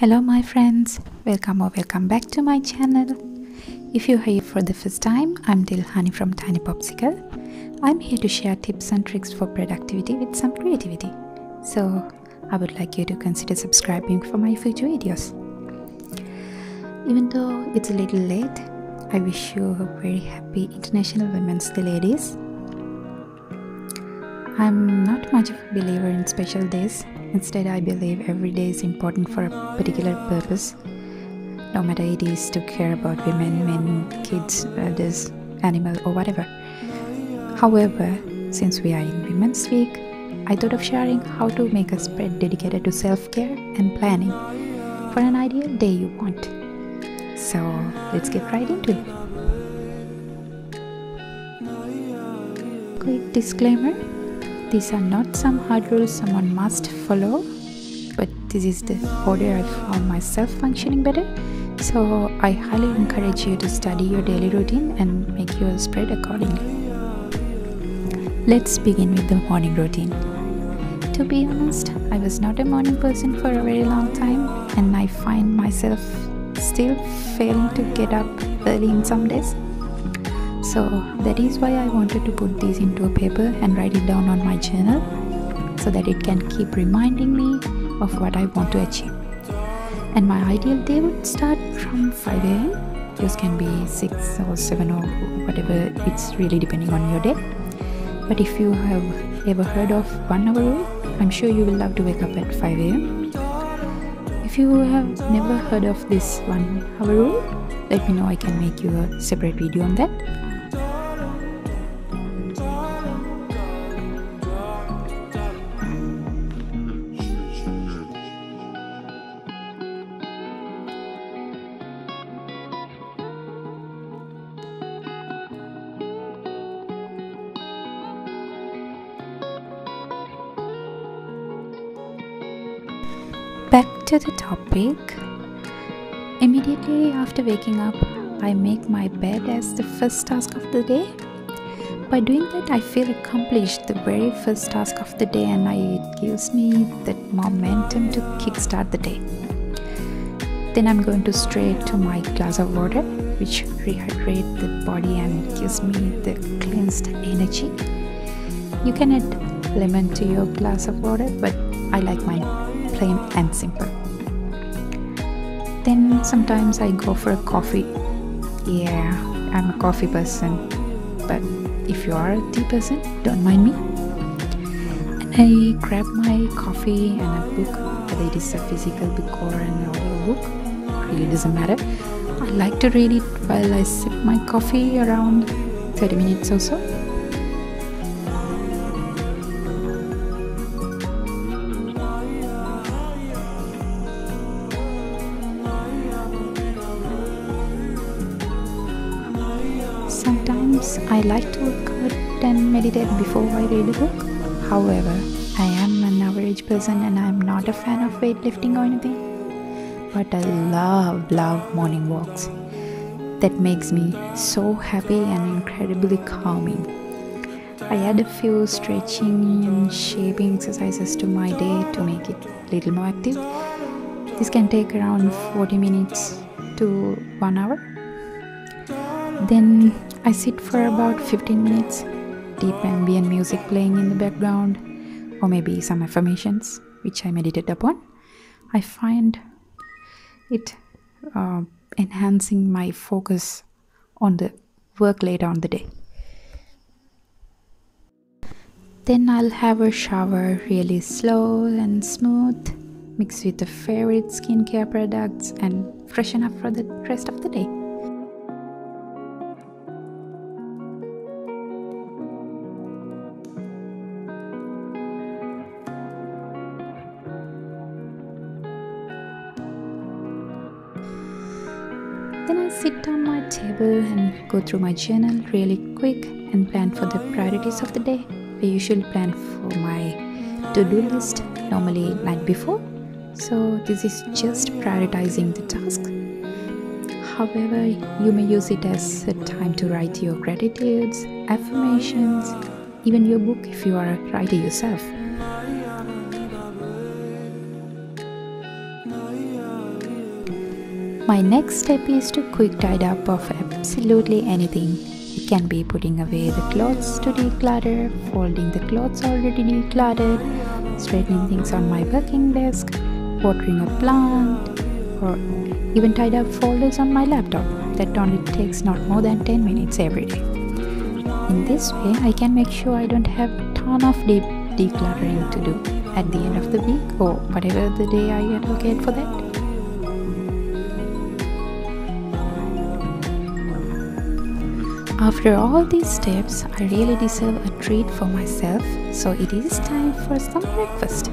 Hello my friends, welcome or welcome back to my channel. If you're here for the first time, I'm Dilhani from Tiny Popsicle. I'm here to share tips and tricks for productivity with some creativity. So I would like you to consider subscribing for my future videos. Even though it's a little late, I wish you a very happy International Women's Day, ladies. I'm not much of a believer in special days. Instead, I believe every day is important for a particular purpose. No matter it is to care about women, men, kids, elders, animals or whatever. However, since we are in Women's Week, I thought of sharing how to make a spread dedicated to self-care and planning for an ideal day you want. So, let's get right into it. Quick disclaimer. These are not some hard rules someone must follow, but this is the order I found myself functioning better. So I highly encourage you to study your daily routine and make your spread accordingly. Let's begin with the morning routine. To be honest, I was not a morning person for a very long time, and I find myself still failing to get up early in some days. So that is why I wanted to put this into a paper and write it down on my journal so that it can keep reminding me of what I want to achieve. And my ideal day would start from 5 a.m. Yours can be 6 or 7 or whatever, it's really depending on your day. But if you have ever heard of 1 hour rule, I'm sure you will love to wake up at 5 a.m. If you have never heard of this 1 hour rule, let me know, I can make you a separate video on that. Back to the topic. Immediately after waking up, I make my bed as the first task of the day. By doing that, I feel accomplished the very first task of the day, and it gives me that momentum to kickstart the day. Then I'm going to straight to my glass of water, which rehydrates the body and gives me the cleansed energy. You can add lemon to your glass of water, but I like mine plain and simple. Then sometimes I go for a coffee. Yeah, I'm a coffee person, but if you are a tea person, don't mind me. And I grab my coffee and a book, whether it is a physical book or an audio book, really doesn't matter. I like to read it while I sip my coffee around 30 minutes or so. Sometimes I like to work out and meditate before I read a book. However, I am an average person and I am not a fan of weightlifting or anything. But I love morning walks. That makes me so happy and incredibly calming. I add a few stretching and shaping exercises to my day to make it a little more active. This can take around 40 minutes to 1 hour. Then I sit for about 15 minutes, deep ambient music playing in the background, or maybe some affirmations which I meditate upon. I find it enhancing my focus on the work later on the day. Then I'll have a shower, really slow and smooth, mixed with the favorite skincare products and freshen up for the rest of the day. Then I sit down my table and go through my journal really quick and plan for the priorities of the day. I usually plan for my to-do list normally night before, so this is just prioritizing the task. However, you may use it as a time to write your gratitudes, affirmations, even your book if you are a writer yourself. My next step is to quick tidy up of absolutely anything. It can be putting away the clothes to declutter, folding the clothes already decluttered, straightening things on my working desk, watering a plant, or even tied up folders on my laptop. That only takes not more than 10 minutes every day. In this way, I can make sure I don't have a ton of deep decluttering to do at the end of the week or whatever the day I allocate for that. After all these steps, I really deserve a treat for myself, so it is time for some breakfast.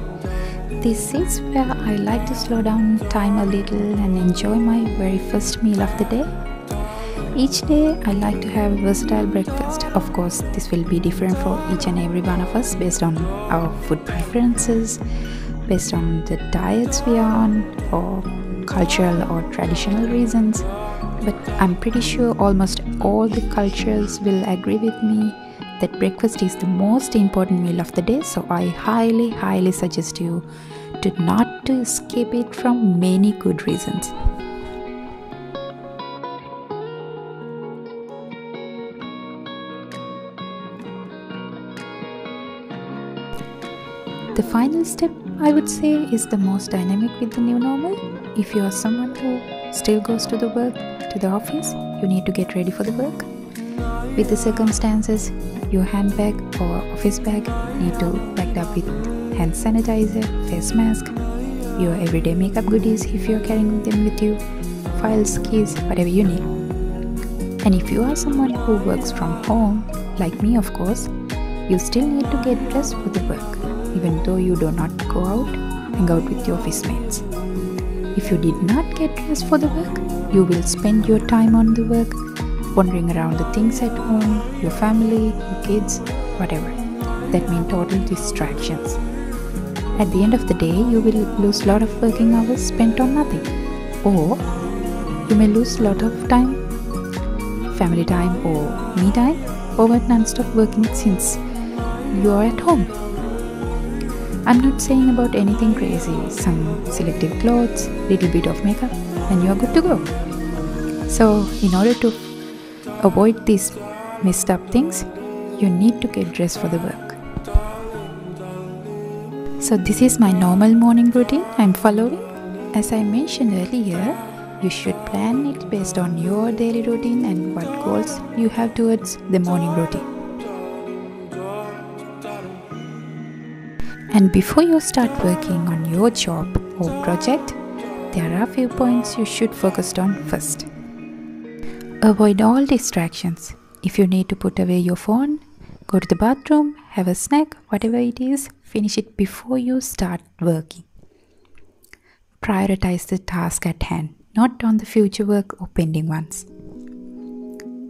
This is where I like to slow down time a little and enjoy my very first meal of the day. Each day I like to have a versatile breakfast. Of course, this will be different for each and every one of us based on our food preferences, based on the diets we are on, or cultural or traditional reasons. But I'm pretty sure almost all the cultures will agree with me that breakfast is the most important meal of the day, so I highly suggest you to not to skip it from many good reasons. The final step, I would say, is the most dynamic with the new normal. If you are someone who still goes to the work, to the office, you need to get ready for the work. With the circumstances, your handbag or office bag need to be packed up with hand sanitizer, face mask, your everyday makeup goodies if you're carrying them with you, files, keys, whatever you need. And if you are someone who works from home, like me of course, you still need to get dressed for the work, even though you do not go out and hang out with your office mates. If you did not get dressed for the work, you will spend your time on the work, wandering around the things at home, your family, your kids, whatever. That means total distractions. At the end of the day, you will lose a lot of working hours spent on nothing. Or you may lose a lot of time, family time or me time, over non-stop working since you are at home. I'm not saying about anything crazy, some selective clothes, little bit of makeup, and you're good to go. So in order to avoid these messed up things, you need to get dressed for the work. So this is my normal morning routine I'm following. As I mentioned earlier, you should plan it based on your daily routine and what goals you have towards the morning routine. And before you start working on your job or project, there are a few points you should focus on first. Avoid all distractions. If you need to put away your phone, go to the bathroom, have a snack, whatever it is, finish it before you start working. Prioritize the task at hand, not on the future work or pending ones.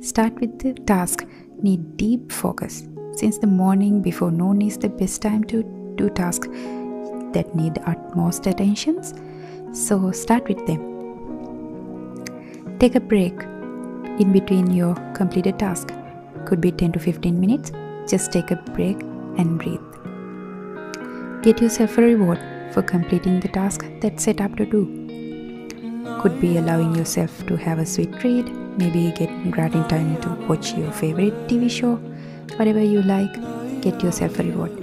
Start with the task, need deep focus. Since the morning before noon is the best time to do tasks that need utmost attentions, so start with them. Take a break in between your completed task, could be 10 to 15 minutes. Just take a break and breathe. Get yourself a reward for completing the task that's set up to do. Could be allowing yourself to have a sweet treat, maybe getting time to watch your favorite TV show, whatever you like, get yourself a reward.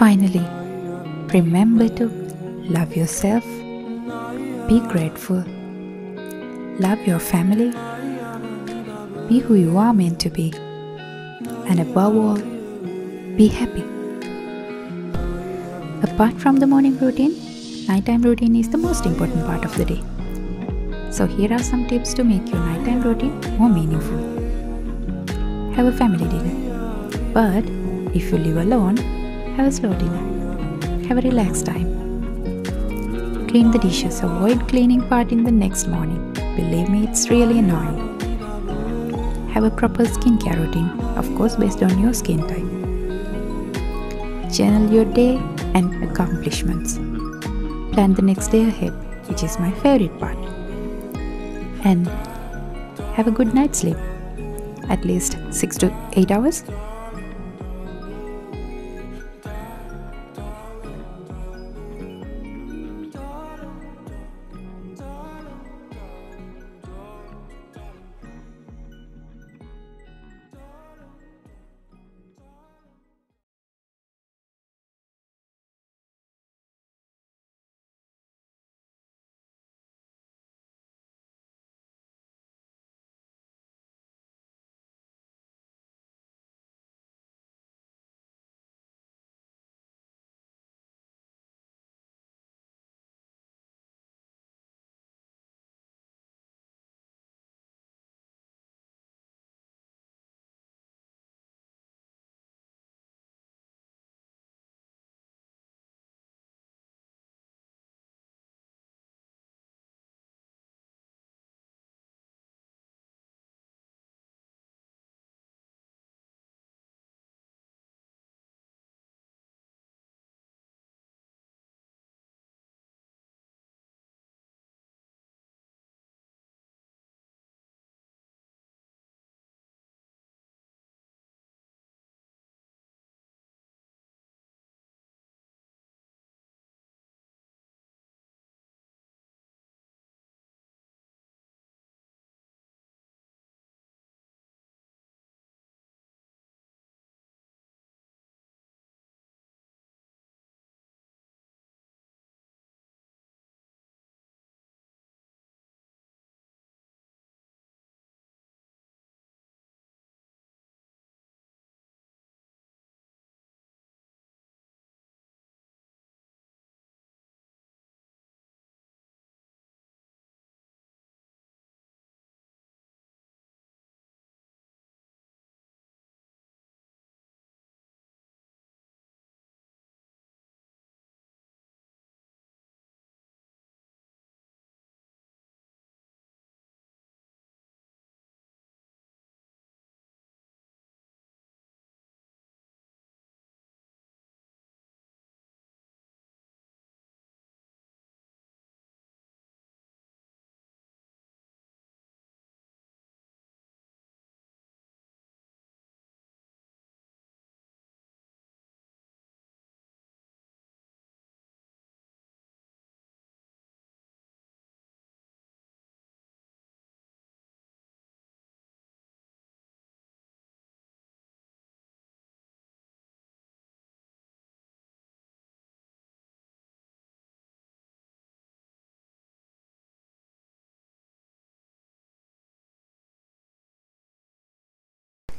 Finally, remember to love yourself, be grateful, love your family, be who you are meant to be, and above all, be happy. Apart from the morning routine, nighttime routine is the most important part of the day. So here are some tips to make your nighttime routine more meaningful. Have a family dinner. But if you live alone, have a slow dinner. Have a relaxed time. Clean the dishes. Avoid cleaning part in the next morning. Believe me, it's really annoying. Have a proper skincare routine, of course based on your skin type. Journal your day and accomplishments. Plan the next day ahead, which is my favorite part. And have a good night's sleep, at least 6 to 8 hours.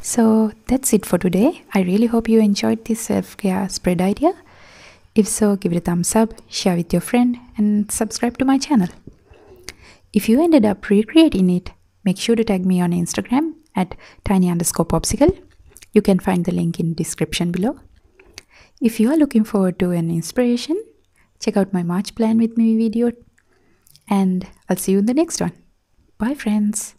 So that's it for today. I really hope you enjoyed this self-care spread idea. If so, give it a thumbs up, share with your friend and subscribe to my channel. If you ended up recreating it, make sure to tag me on Instagram at tiny_popsicle. You can find the link in description below. If you are looking forward to an inspiration, check out my March plan with me video. And I'll see you in the next one. Bye friends.